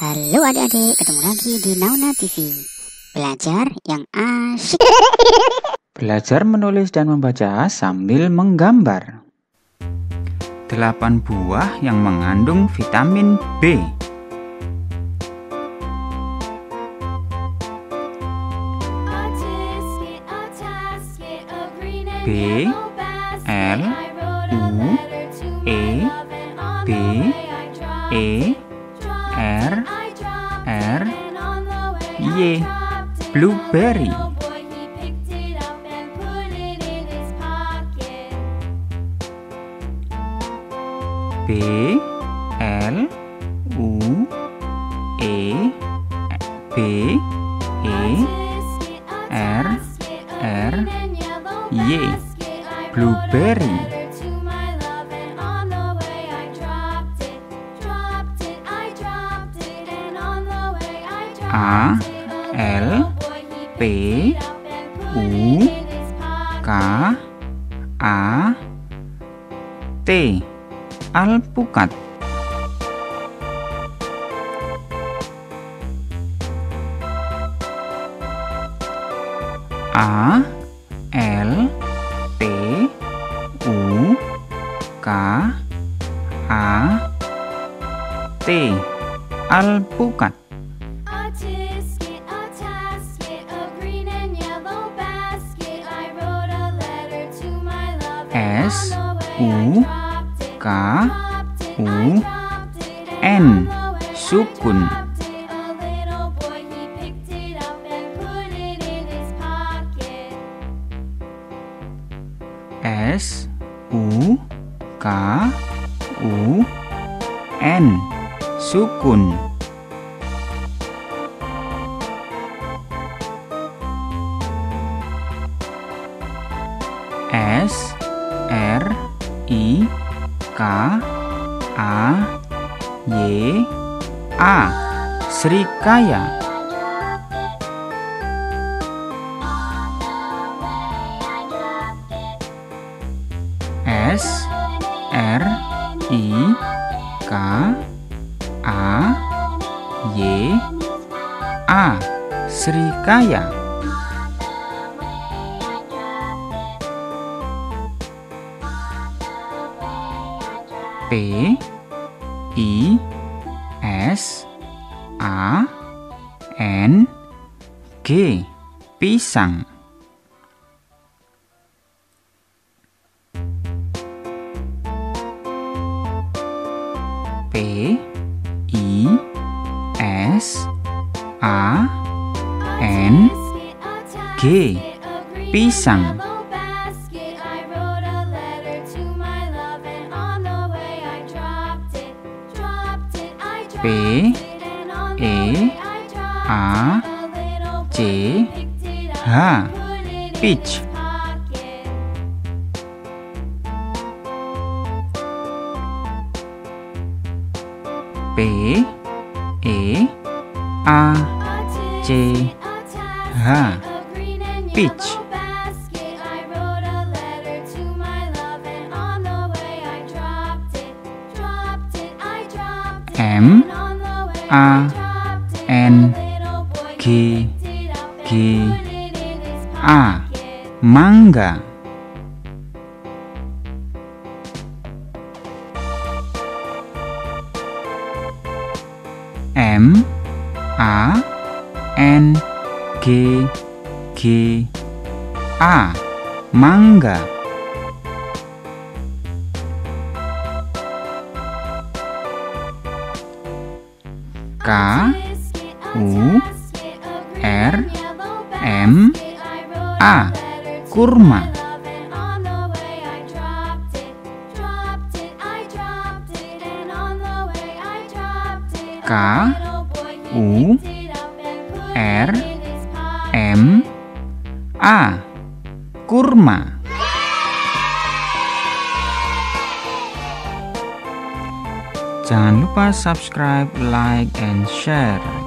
Halo adik-adik, ketemu lagi di Nauna TV. Belajar yang asyik. Belajar menulis dan membaca sambil menggambar. 8 buah yang mengandung vitamin B. B, L, U, E, B, E, R, R, Y, blueberry. B, L, U, E, B, E, R, R, Y, blueberry. A, L, P, U, K, A, T, alpukat. A, L, P, U, K, A, T, alpukat. S, U, K, U, N, sukun. S, U, K, U, N, sukun. S, R, I, K, A, Y, A, srikaya. S, R, I, K, A, Y, A, srikaya. P, I, S, A, N, G, pisang. P, I, S, A, N, G, pisang. P, E, A, C, H, peach. P, E, A, C, H, peach. M, A, N, G, G, A, mangga. M, A, N, G, G, A, mangga. K, U, R, M, A, kurma. K, U, R, M, A, kurma. Jangan lupa subscribe, like, and share.